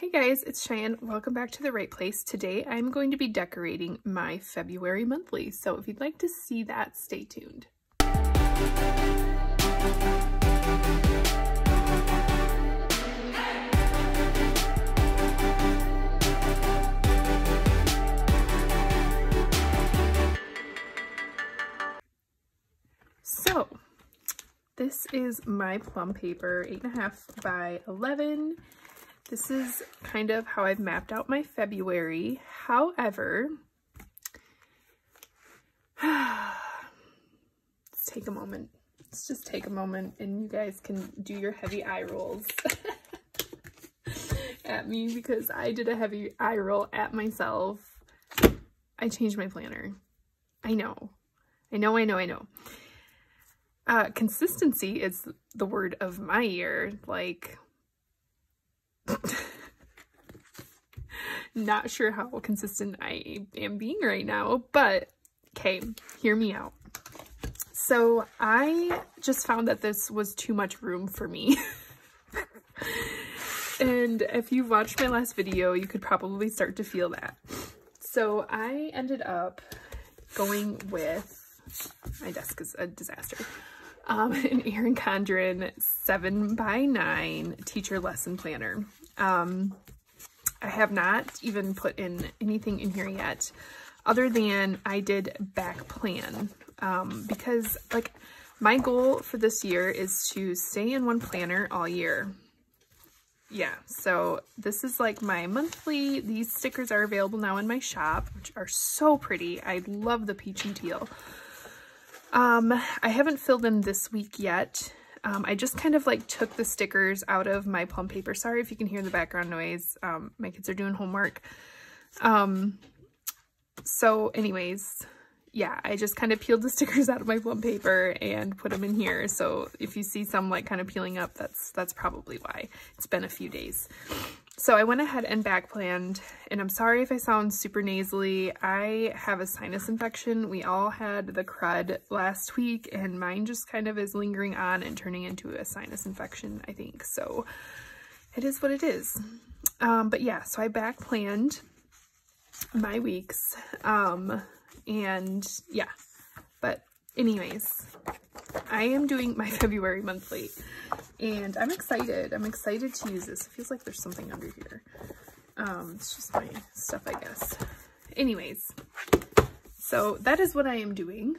Hey guys, it's Cheyenne. Welcome back to The Wright Place. Today I'm going to be decorating my February monthly, so if you'd like to see that, stay tuned. So, this is my Plum Paper 8.5 by 11. This is kind of how I've mapped out my February. However, let's take a moment. Let's just take a moment and you guys can do your heavy eye rolls at me because I did a heavy eye roll at myself. I changed my planner. I know. I know. Consistency is the word of my year. Like, not sure how consistent I am being right now, but okay, hear me out. So I just found that this was too much room for me. And if you watched my last video, you could probably start to feel that. So I ended up going with, my desk is a disaster, an Erin Condren 7x9 teacher lesson planner. I have not even put in anything in here yet other than I did back plan, because like my goal for this year is to stay in one planner all year. Yeah, so this is like my monthly. These stickers are available now in my shop, which are so pretty. I love the peach and teal. I haven't filled in this week yet. I just kind of like took the stickers out of my Plum Paper. Sorry if you can hear the background noise. My kids are doing homework. So anyways, yeah, I just kind of peeled the stickers out of my Plum Paper and put them in here. So if you see some like kind of peeling up, that's probably why. It's been a few days. So I went ahead and back planned, and I'm sorry if I sound super nasally. I have a sinus infection. We all had the crud last week, and mine just kind of is lingering on and turning into a sinus infection, I think. So it is what it is. But yeah, so I back planned my weeks. And yeah, but anyways, I am doing my February monthly and I'm excited. I'm excited to use this. It feels like there's something under here. It's just my stuff, I guess. Anyways, so that is what I am doing.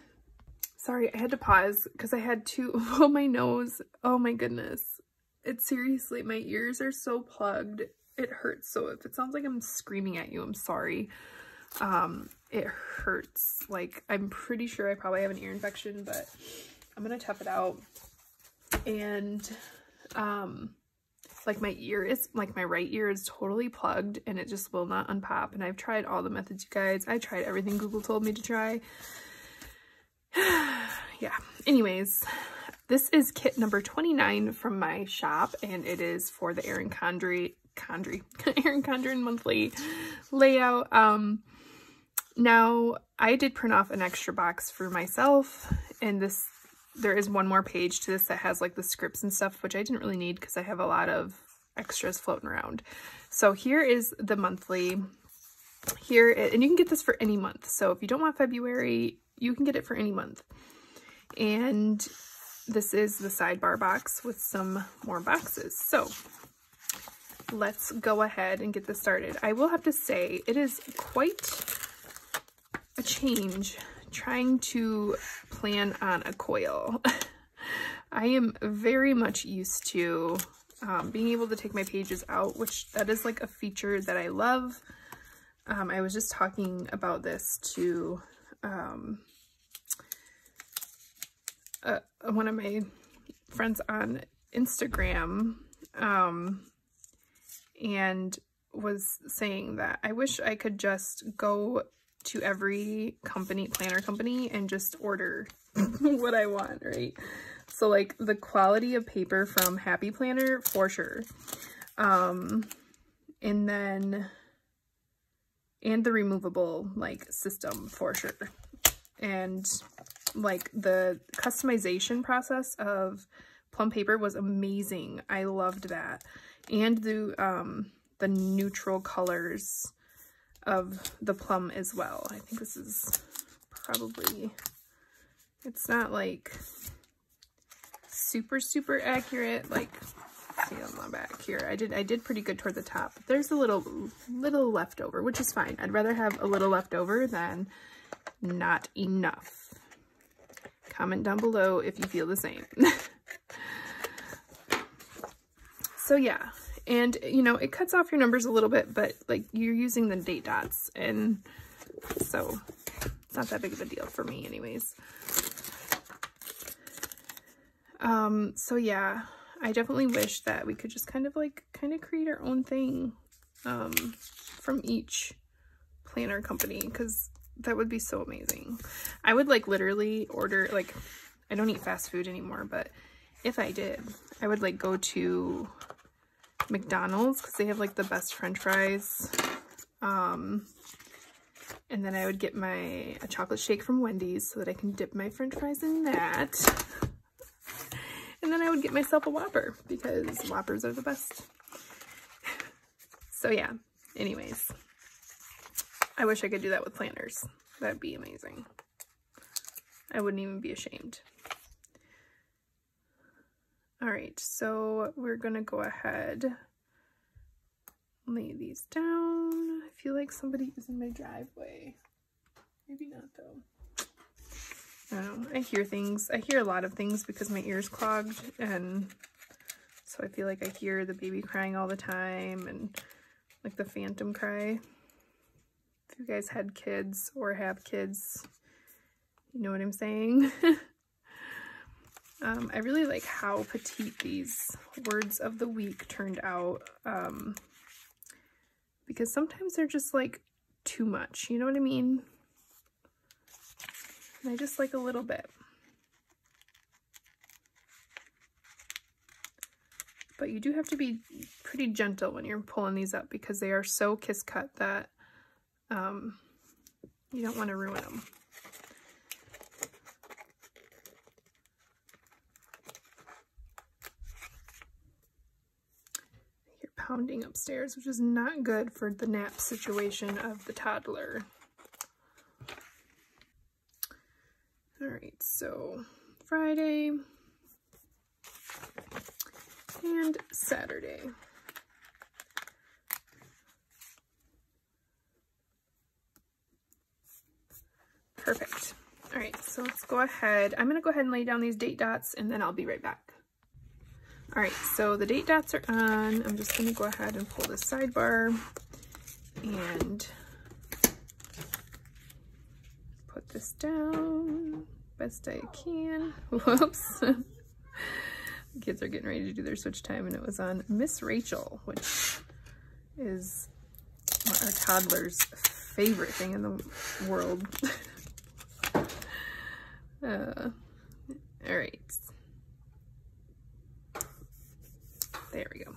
Sorry, I had to pause because I had to, oh my nose, oh my goodness. It's seriously, my ears are so plugged. It hurts. So if it sounds like I'm screaming at you, I'm sorry. It hurts. Like, I'm pretty sure I probably have an ear infection, but I'm gonna tough it out. And like my ear is, like my right ear is totally plugged and it just will not unpop. And I've tried all the methods, you guys. I tried everything Google told me to try. Yeah, anyways, this is kit number 29 from my shop, and it is for the Erin Condren monthly layout. Now, I did print off an extra box for myself, and this, there is one more page to this that has like the scripts and stuff, which I didn't really need because I have a lot of extras floating around. So here is the monthly. Here, and you can get this for any month. So if you don't want February, you can get it for any month. And this is the sidebar box with some more boxes. So let's go ahead and get this started. I will have to say it is quite a change trying to plan on a coil. I am very much used to being able to take my pages out, which that is like a feature that I love. I was just talking about this to one of my friends on Instagram, and was saying that I wish I could just go to every company, planner company, and just order what I want, right? So like the quality of paper from Happy Planner, for sure. And then, and the removable like system, for sure. And like the customization process of Plum Paper was amazing. I loved that. And the neutral colors of the plum as well. I think this is probably, it's not like super, super accurate. Like, see on my back here, I did pretty good toward the top. There's a little leftover, which is fine. I'd rather have a little leftover than not enough. Comment down below if you feel the same. So yeah, and you know, it cuts off your numbers a little bit, but like you're using the date dots, and so it's not that big of a deal for me anyways. So yeah, I definitely wish that we could just kind of create our own thing from each planner company, because that would be so amazing. I would like literally order, like, I don't eat fast food anymore, but if I did, I would like go to McDonald's because they have like the best french fries. And then I would get a chocolate shake from Wendy's so that I can dip my french fries in that. And then I would get myself a Whopper because Whoppers are the best. So yeah, anyways. I wish I could do that with planners. That'd be amazing. I wouldn't even be ashamed. All right, so we're gonna go ahead, lay these down. I feel like somebody is in my driveway. Maybe not though. I don't know, I hear things. I hear a lot of things because my ears clogged, and so I feel like I hear the baby crying all the time and like the phantom cry. If you guys had kids or have kids, you know what I'm saying. I really like how petite these words of the week turned out, because sometimes they're just like too much, you know what I mean? And I just like a little bit. But you do have to be pretty gentle when you're pulling these up because they are so kiss cut that you don't want to ruin them. You're pounding upstairs, which is not good for the nap situation of the toddler. All right, so Friday and Saturday. Perfect. All right, so let's go ahead. I'm going to go ahead and lay down these date dots, and then I'll be right back. All right, so the date dots are on. I'm just going to go ahead and pull this sidebar and put this down best I can. Whoops. The kids are getting ready to do their switch time, and it was on Miss Rachel, which is our toddler's favorite thing in the world. All right, there we go.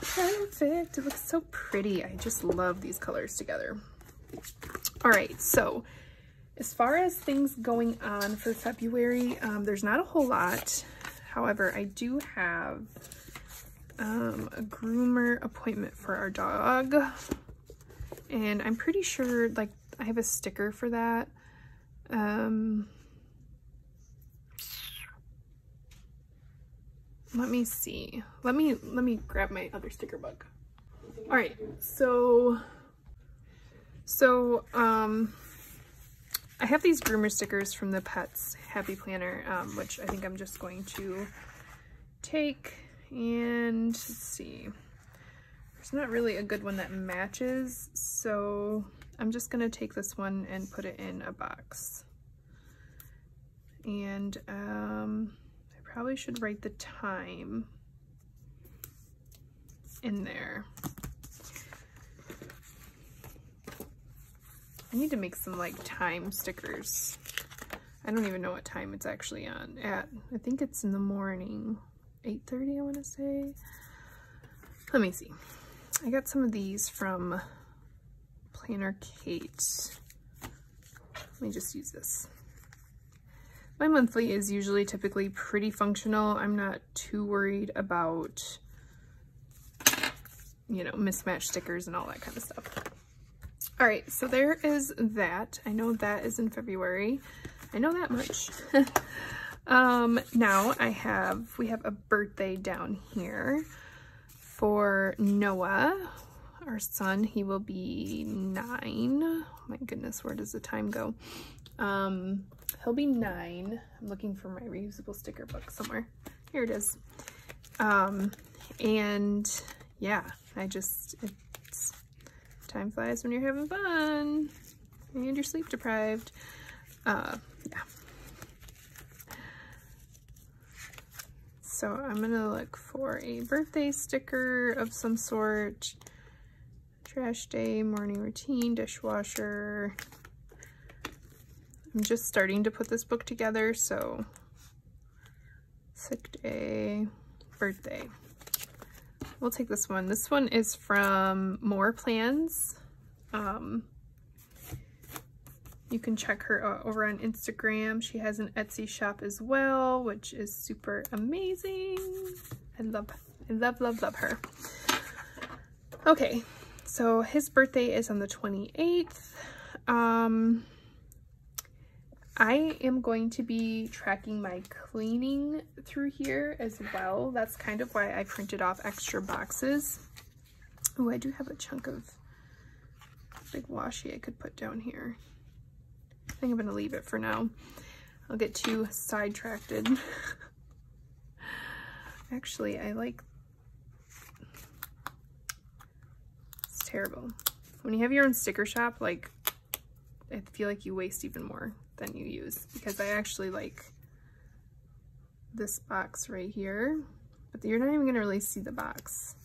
Perfect. It looks so pretty. I just love these colors together. All right, so as far as things going on for February, there's not a whole lot. However, I do have a groomer appointment for our dog, and I'm pretty sure, like, I have a sticker for that. Let me see. Let me grab my other sticker book. All right. So I have these groomer stickers from the Pets Happy Planner, which I think I'm just going to take and see. There's not really a good one that matches, so I'm just going to take this one and put it in a box. And I probably should write the time in there. I need to make some like time stickers. I don't even know what time it's actually on at. I think it's in the morning, 8:30 I want to say. Let me see. I got some of these from Planner Kate. Let me just use this. My monthly is usually typically pretty functional. I'm not too worried about you know, mismatched stickers and all that kind of stuff. All right, so there is that. I know that is in February. I know that much. Now we have a birthday down here for Noah, our son. He will be 9. Oh my goodness, where does the time go? He'll be 9. I'm looking for my reusable sticker book somewhere. Here it is. And yeah, it's time flies when you're having fun and you're sleep deprived. Yeah. So I'm gonna look for a birthday sticker of some sort. Trash day, morning routine, dishwasher. I'm just starting to put this book together, so sick day, birthday. We'll take this one. This one is from More Plans. You can check her out over on Instagram. She has an Etsy shop as well, which is super amazing. I love her. Okay, so his birthday is on the 28th. I am going to be tracking my cleaning through here as well. That's kind of why I printed off extra boxes. Oh, I do have a chunk of big washi I could put down here. I think I'm gonna leave it for now. I'll get too sidetracked. Actually, it's terrible. When you have your own sticker shop, like, I feel like you waste even more than you use, because I actually like this box right here, but you're not even gonna really see the box.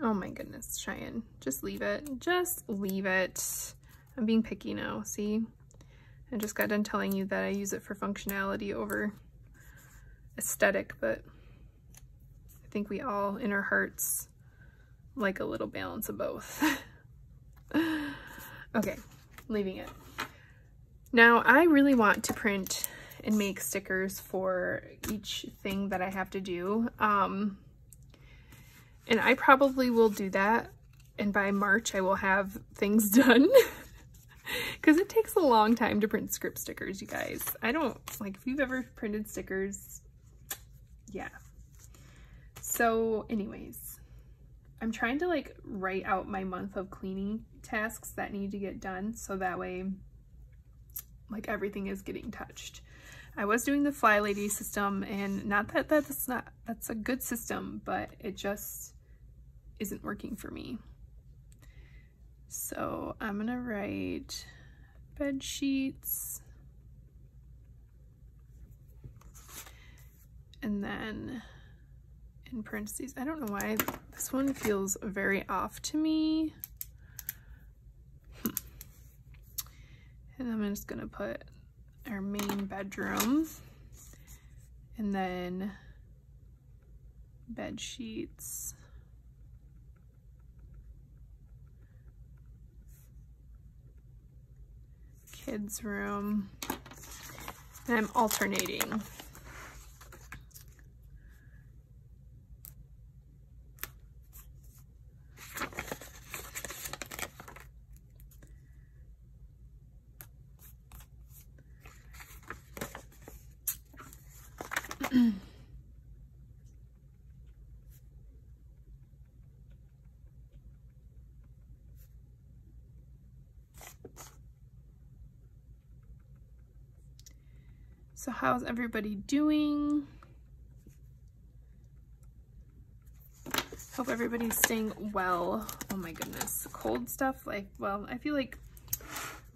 Oh my goodness, Cheyenne, just leave it. Just leave it. I'm being picky now, see? I just got done telling you that I use it for functionality over aesthetic, but I think we all, in our hearts, like a little balance of both. Okay, leaving it. Now, I really want to print and make stickers for each thing that I have to do. And I probably will do that, and by March I will have things done, because it takes a long time to print script stickers, you guys. I don't, like, if you've ever printed stickers, yeah. So anyways, I'm trying to, like, write out my month of cleaning tasks that need to get done, so that way, like, everything is getting touched. I was doing the Fly Lady system, and not that that's a good system, but it just isn't working for me. So I'm gonna write bed sheets, and then in parentheses, I don't know why this one feels very off to me. And I'm just gonna put our main bedroom, and then bed sheets, kids room, and I'm alternating. So how's everybody doing? Hope everybody's staying well. Oh my goodness, cold stuff, like, well, I feel like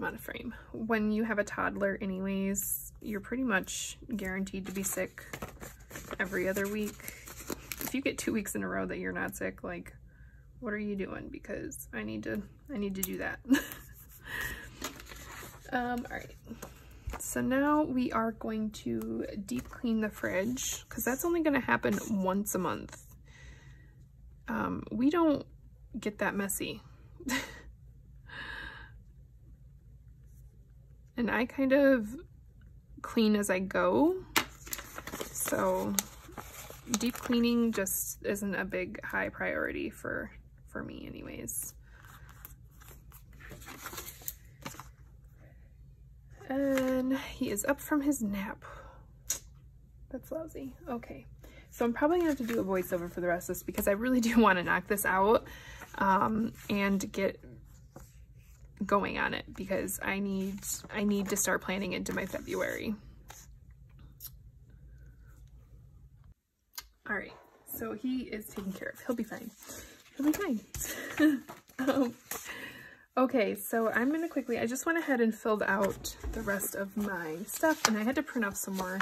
I'm out of frame. When you have a toddler anyways, you're pretty much guaranteed to be sick every other week. If you get 2 weeks in a row that you're not sick, like, what are you doing? Because I need to do that. All right. So now we are going to deep clean the fridge, because that's only going to happen once a month. We don't get that messy. And I kind of clean as I go. So deep cleaning just isn't a big high priority for me anyways. And he is up from his nap. That's lousy. Okay, so I'm probably gonna have to do a voiceover for the rest of this because I really do want to knock this out and get going on it, because I need to start planning into my February. All right, so he is taken care of. He'll be fine. He'll be fine. Okay, so I'm gonna quickly, I just went ahead and filled out the rest of my stuff, and I had to print off some more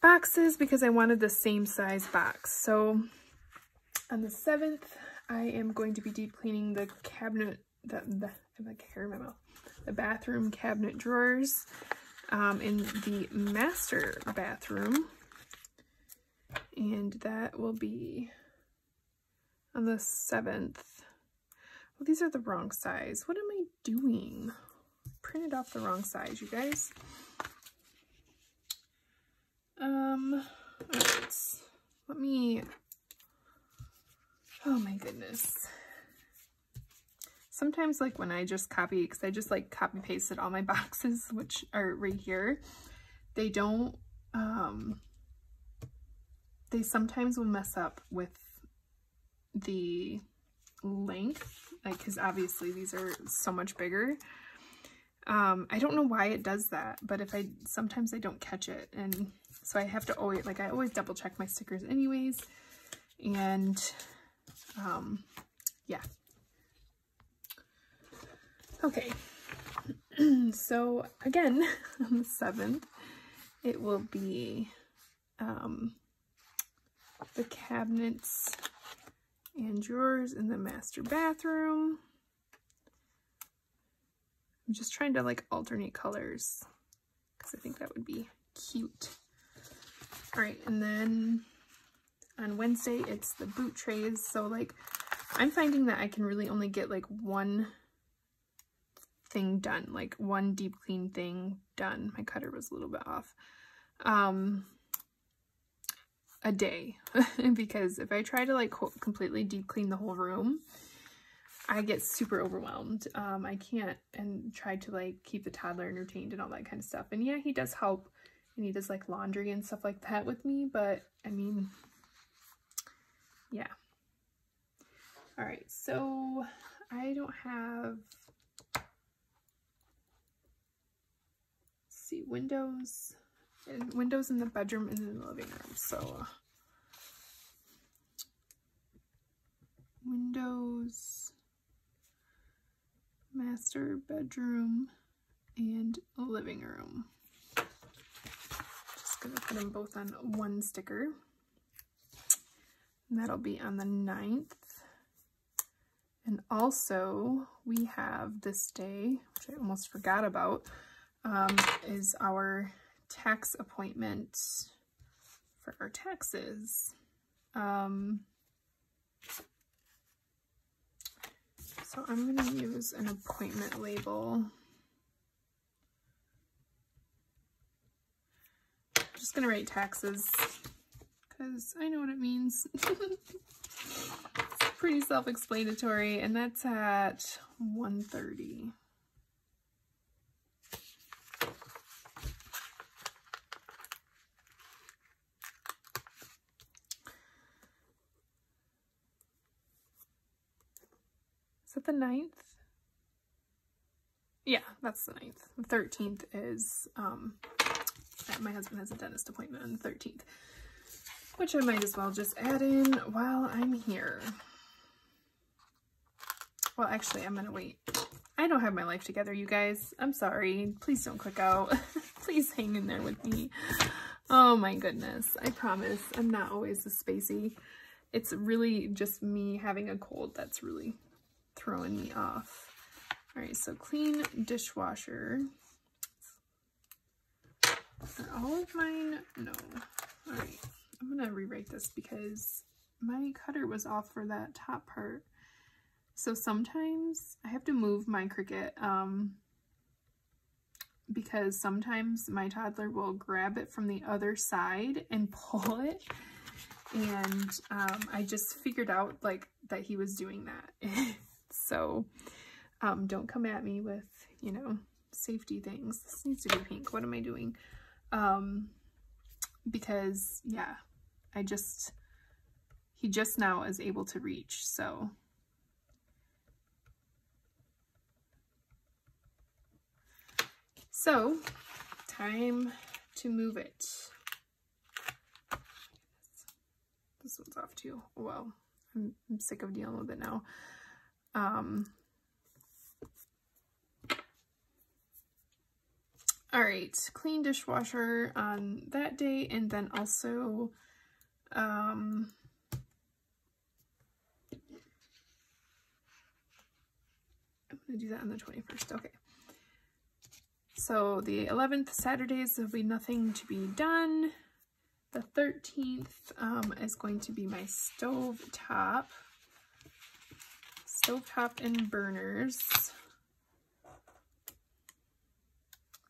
boxes because I wanted the same size box. So on the 7th, I am going to be deep cleaning the cabinet, I have hair in my mouth, the bathroom cabinet drawers in the master bathroom. And that will be on the 7th. Well, these are the wrong size. What am I doing? Printed off the wrong size, you guys. All right. Let me, oh my goodness. Sometimes, like, when I just copy, because I just, like, copy-pasted all my boxes, which are right here, they don't, they sometimes will mess up with the length, like, because obviously these are so much bigger. I don't know why it does that, but if I, sometimes I don't catch it, and so I have to always, like, I always double-check my stickers anyways, and, yeah. Okay, so again, on the 7th, it will be the cabinets and drawers in the master bathroom. I'm just trying to, like, alternate colors because I think that would be cute. All right, and then on Wednesday, it's the boot trays. So, like, I'm finding that I can really only get, like, one thing done, like one deep clean thing done. My cutter was a little bit off. A day, because if I try to, like, completely deep clean the whole room, I get super overwhelmed. I can't, and try to, like, keep the toddler entertained and all that kind of stuff. And yeah, he does help, and he does, like, laundry and stuff like that with me, but I mean, yeah. All right, so I don't have windows, and windows in the bedroom and in the living room. So windows, master bedroom, and living room. Just gonna put them both on one sticker, and that'll be on the 9th. And also we have this day, which I almost forgot about, is our tax appointment for our taxes. So I'm going to use an appointment label. I'm just going to write taxes because I know what it means. It's pretty self-explanatory, and that's at 1:30. Is that the 9th? Yeah, that's the 9th. The 13th is, my husband has a dentist appointment on the 13th, which I might as well just add in while I'm here. Well, actually, I'm gonna wait. I don't have my life together, you guys. I'm sorry. Please don't click out. Please hang in there with me. Oh my goodness. I promise I'm not always this spacey. It's really just me having a cold that's really throwing me off. All right, so clean dishwasher. Are all of mine? No. All right, I'm gonna rewrite this because my cutter was off for that top part. So sometimes I have to move my Cricut because sometimes my toddler will grab it from the other side and pull it, And I just figured out like that he was doing that. So don't come at me with, you know, safety things. This needs to be pink. What am I doing? Because yeah, he just now is able to reach. So time to move it. This one's off too. Well, I'm sick of dealing with it now. All right, clean dishwasher on that day, and then also I'm gonna do that on the 21st, okay. So the 11th, Saturdays, there'll be nothing to be done. The 13th is going to be my stovetop and burners.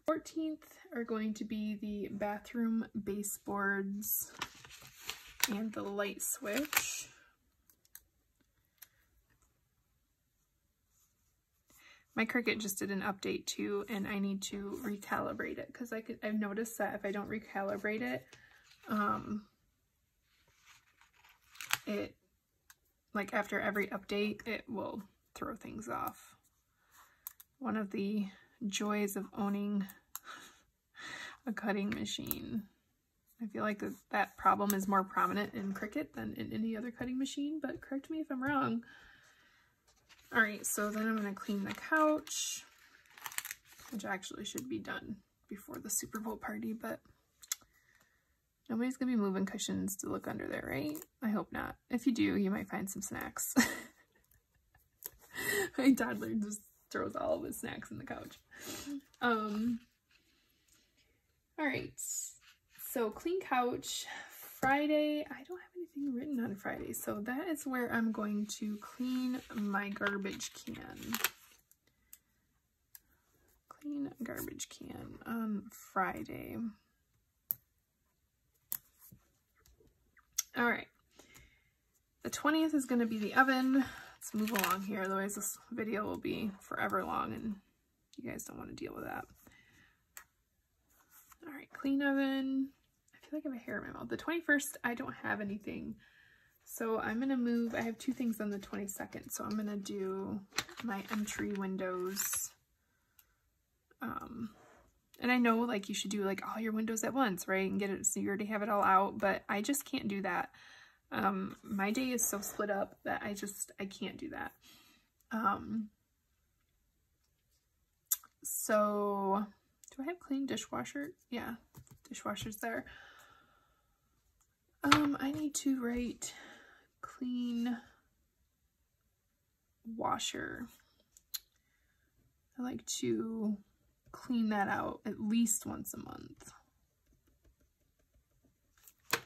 14th are going to be the bathroom baseboards and the light switch. My Cricut just did an update too, and I need to recalibrate it because I've noticed that if I don't recalibrate it, it, like after every update, it will throw things off. One of the joys of owning a cutting machine. I feel like that problem is more prominent in Cricut than in any other cutting machine, but correct me if I'm wrong. All right, so then I'm gonna clean the couch, which actually should be done before the Super Bowl party, but nobody's gonna be moving cushions to look under there, right? I hope not. If you do, you might find some snacks. My toddler just throws all of his snacks in the couch. All right, so clean couch. Friday, I don't have anything written on Friday, so that is where I'm going to clean my garbage can. Clean garbage can on Friday. All right, the 20th is going to be the oven. Let's move along here, otherwise this video will be forever long and you guys don't want to deal with that. All right, clean oven. I feel like I have a hair in my mouth. The 21st, I don't have anything. So I'm going to move. I have two things on the 22nd. So I'm going to do my entry windows. And I know like you should do like all your windows at once, right? And get it so you already have it all out, but I just can't do that. My day is so split up that I can't do that. So do I have clean dishwasher? Yeah, dishwasher's there. I need to write clean washer. I like to clean that out at least once a month.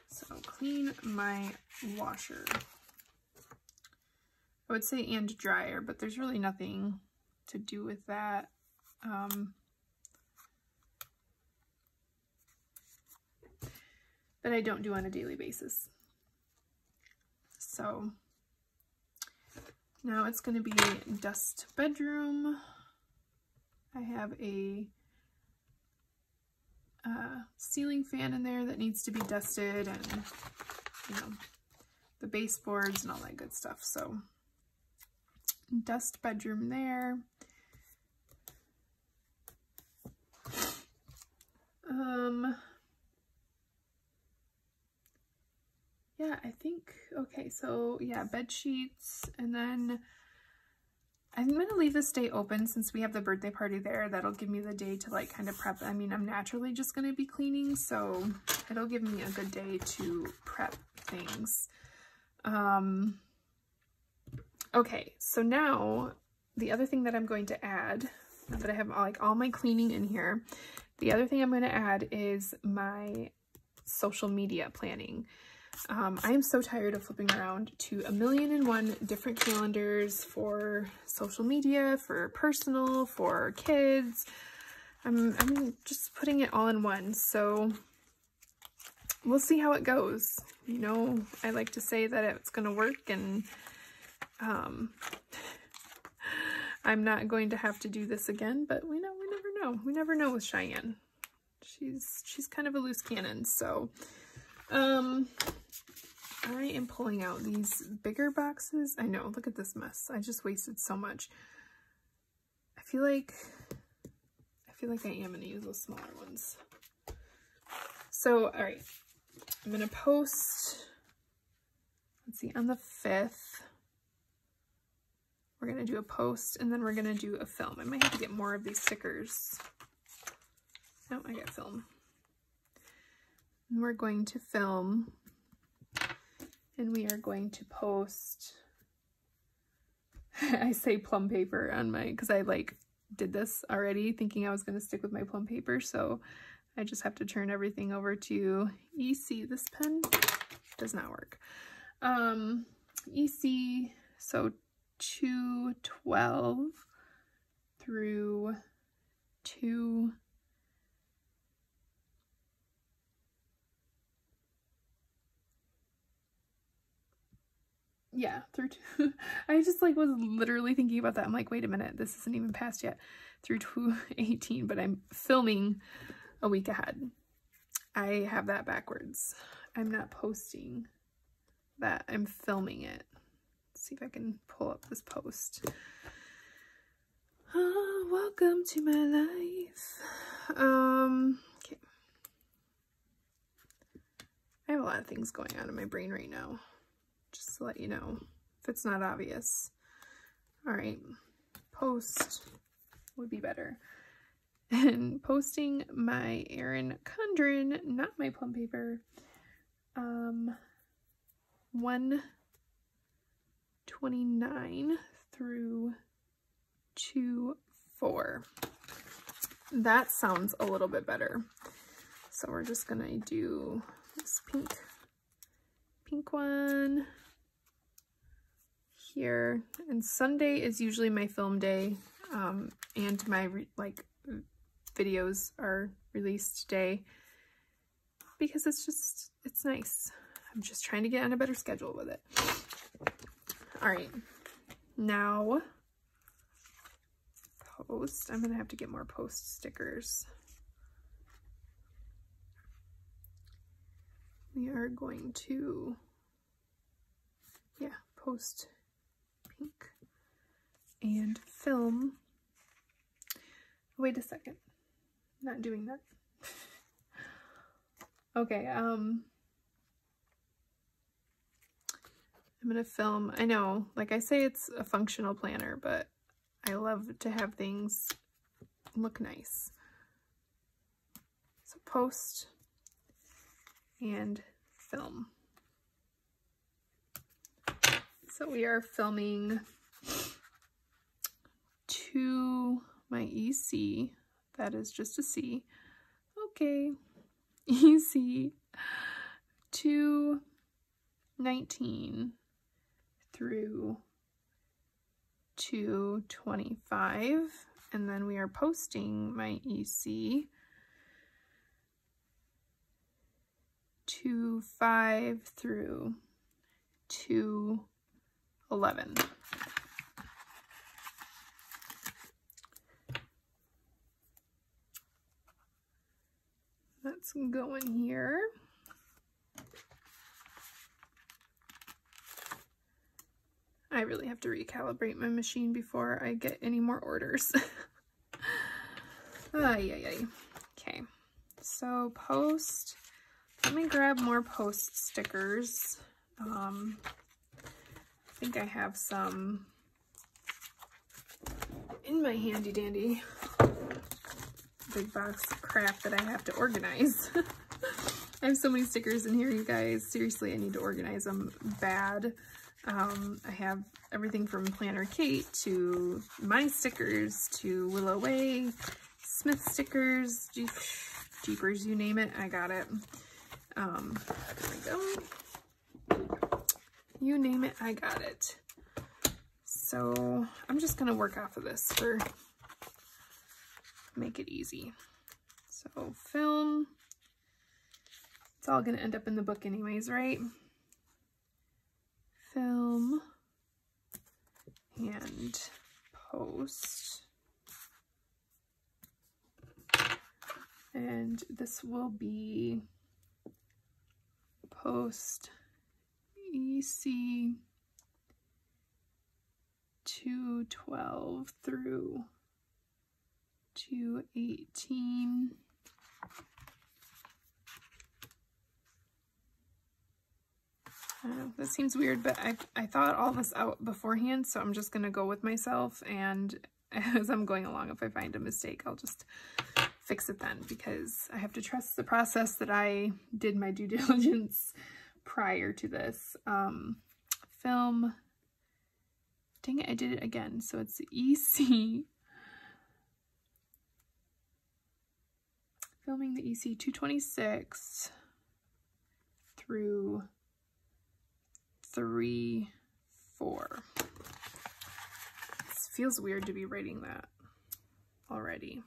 So clean my washer. I would say and dryer, but there's really nothing to do with that. That I don't do on a daily basis. So now it's going to be dust bedroom. I have a ceiling fan in there that needs to be dusted, and you know, the baseboards and all that good stuff. So dust bedroom there. Yeah, I think, okay, so yeah, bed sheets, and then I'm going to leave this day open since we have the birthday party there. That'll give me the day to like kind of prep. I mean, I'm naturally just going to be cleaning, so it'll give me a good day to prep things. Okay, so now the other thing that I'm going to add, now that I have like all my cleaning in here, the other thing I'm going to add is my social media planning. I am so tired of flipping around to a million and one different calendars for social media, for personal, for kids. I'm just putting it all in one. So we'll see how it goes. You know, I like to say that it's going to work, and I'm not going to have to do this again, but we never know. We never know with Cheyenne. She's kind of a loose cannon, so I am pulling out these bigger boxes. I know, look at this mess. I just wasted so much. I feel like I am going to use those smaller ones. So, all right, I'm going to post, let's see, on the 5th, we're going to do a post, and then we're going to do a film. I might have to get more of these stickers. No, I got film. And we're going to film, and we are going to post, I say Plum Paper on my, because I like did this already thinking I was going to stick with my Plum Paper, so I just have to turn everything over to EC. This pen does not work. EC, so 212 through 2. Yeah, through 2. I just like was literally thinking about that. I'm like, wait a minute, this isn't even passed yet. Through 218, but I'm filming a week ahead. I have that backwards. I'm not posting that. I'm filming it. Let's see if I can pull up this post. Oh, welcome to my life. Okay. I have a lot of things going on in my brain right now. Just to let you know, if it's not obvious. All right, post would be better. And posting my Erin Condren, not my Plum Paper, 129 through 24. That sounds a little bit better. So we're just gonna do this pink one here. And Sunday is usually my film day, and my videos are released today, because it's nice. I'm just trying to get on a better schedule with it. All right, now post. I'm gonna have to get more post stickers. We are going to, yeah, post pink and film. Wait a second, I'm not doing that. Okay, I'm gonna film. I know, like I say, it's a functional planner, but I love to have things look nice. So post and film. So we are filming two. My EC, that is just a C, okay, EC 219 through 225, and then we are posting my EC 25 through 211. Let's go in here. I really have to recalibrate my machine before I get any more orders. Okay, so post. Let me grab more post stickers. I think I have some in my handy dandy big box crap that I have to organize. I have so many stickers in here, you guys. Seriously, I need to organize them bad. I have everything from Planner Kate to my stickers to Willow Way, Smith stickers, Jeepers, you name it, I got it. There we go. You name it, I got it. So I'm just gonna work off of this for make it easy. So film, It's all going to end up in the book anyways, right? Film and post. And this will be post EC 212 through 218. I don't know, this seems weird, but I thought all this out beforehand, so I'm just going to go with myself, and as I'm going along, if I find a mistake, I'll just fix it then, because I have to trust the process that I did my due diligence prior to this. Film, dang it, I did it again, so it's EC, filming the EC 226 through 3-4. This feels weird to be writing that already.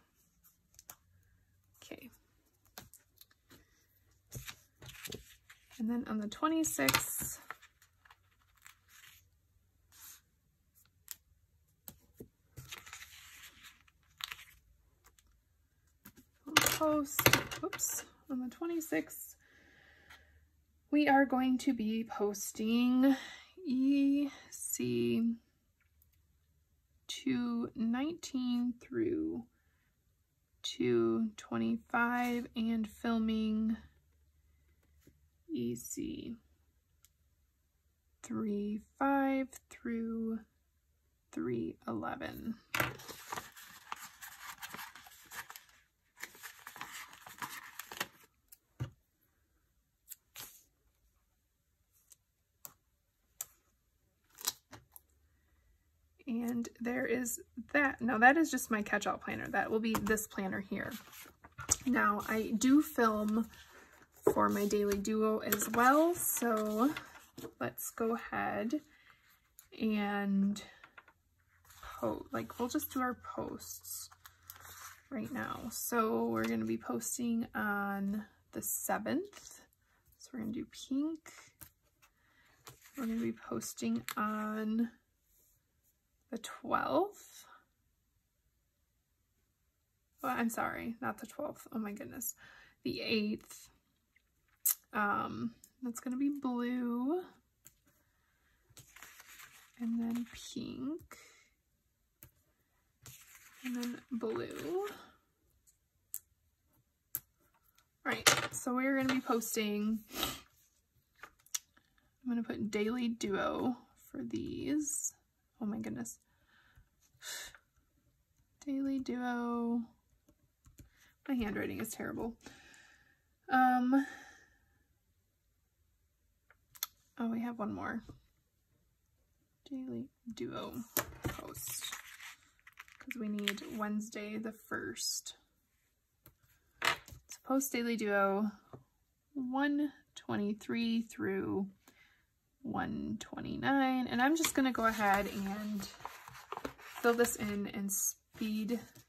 Okay. And then on the 26th, post, oops, on the 26th, we are going to be posting EC 219 through 225 and filming EC 35 through 311. And there is that. Now that is just my catch-all planner. That will be this planner here. Now I do film for my Daily Duo as well. So let's go ahead and post. Like, we'll just do our posts right now. So we're going to be posting on the 7th. So we're going to do pink. We're going to be posting on the 12th. Well, I'm sorry, not the 12th. Oh my goodness. The 8th. That's going to be blue. And then pink. And then blue. Alright, so we're going to be posting. I'm going to put Daily Duo for these. Oh my goodness. Daily Duo. My handwriting is terrible. Oh, we have one more. Daily Duo post. Because we need Wednesday the 1st. So post Daily Duo 123 through 129, and I'm just gonna go ahead and fill this in and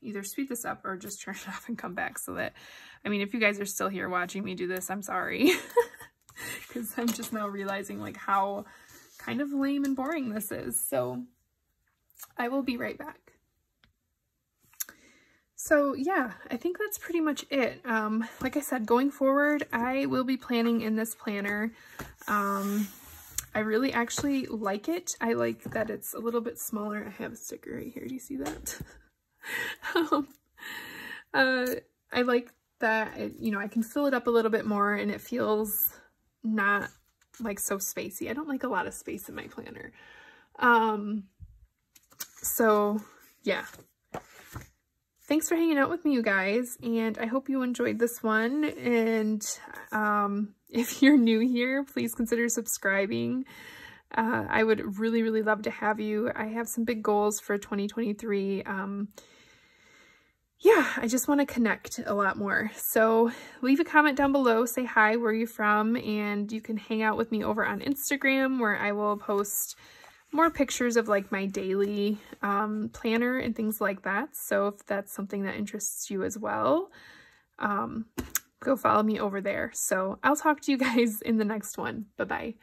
either speed this up or just turn it off and come back, so that, I mean, if you guys are still here watching me do this, I'm sorry, because I'm just now realizing like how kind of lame and boring this is. So I will be right back. So yeah, I think that's pretty much it. Like I said, going forward, I will be planning in this planner. I really actually like it. I like that it's a little bit smaller. I have a sticker right here. Do you see that? I like that, you know, I can fill it up a little bit more, and it feels not like so spacey. I don't like a lot of space in my planner. So yeah. Thanks for hanging out with me, you guys, and I hope you enjoyed this one. And if you're new here, please consider subscribing. I would really, really love to have you. I have some big goals for 2023. Yeah, I just want to connect a lot more. So leave a comment down below, say hi, where are you from, and you can hang out with me over on Instagram, where I will post more pictures of like my daily planner and things like that. So if that's something that interests you as well, go follow me over there. So I'll talk to you guys in the next one. Bye-bye.